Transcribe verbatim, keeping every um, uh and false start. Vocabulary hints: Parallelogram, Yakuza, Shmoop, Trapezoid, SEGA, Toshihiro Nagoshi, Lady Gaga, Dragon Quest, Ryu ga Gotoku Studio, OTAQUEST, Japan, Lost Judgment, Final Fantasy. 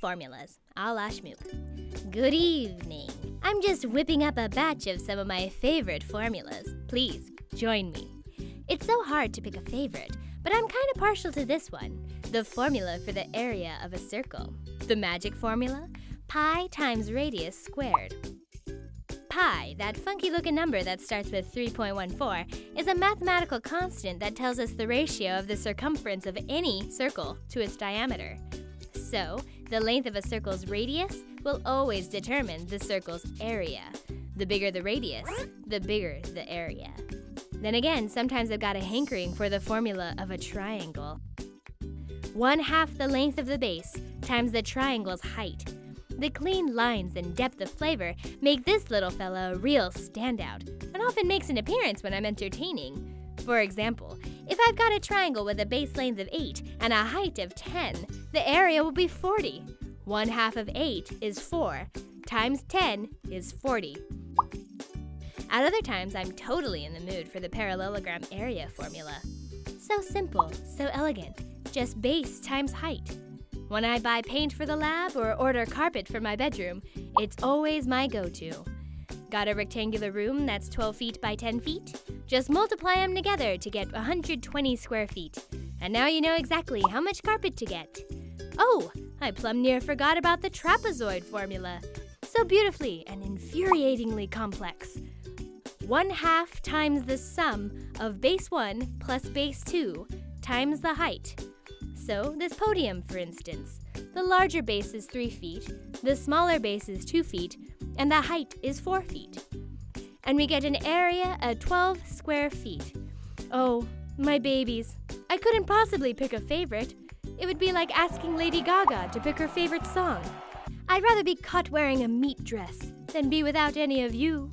formulas, a la Shmoop. Good evening. I'm just whipping up a batch of some of my favorite formulas. Please, join me. It's so hard to pick a favorite, but I'm kind of partial to this one, the formula for the area of a circle. The magic formula? Pi times radius squared. Pi, that funky-looking number that starts with three point one four, is a mathematical constant that tells us the ratio of the circumference of any circle to its diameter. So, the length of a circle's radius will always determine the circle's area. The bigger the radius, the bigger the area. Then again, sometimes I've got a hankering for the formula of a triangle. One half the length of the base times the triangle's height. The clean lines and depth of flavor make this little fella a real standout and often makes an appearance when I'm entertaining. For example, if I've got a triangle with a base length of eight and a height of ten, the area will be forty. One half of eight is four, times ten is forty. At other times, I'm totally in the mood for the parallelogram area formula. So simple, so elegant, just base times height. When I buy paint for the lab or order carpet for my bedroom, it's always my go-to. Got a rectangular room that's twelve feet by ten feet? Just multiply them together to get one hundred twenty square feet. And now you know exactly how much carpet to get. Oh, I plumb near forgot about the trapezoid formula. So beautifully and infuriatingly complex. One half times the sum of base one plus base two times the height. So this podium, for instance. The larger base is three feet, the smaller base is two feet, and the height is four feet. And we get an area of twelve square feet. Oh, my babies. I couldn't possibly pick a favorite. It would be like asking Lady Gaga to pick her favorite song. I'd rather be caught wearing a meat dress than be without any of you.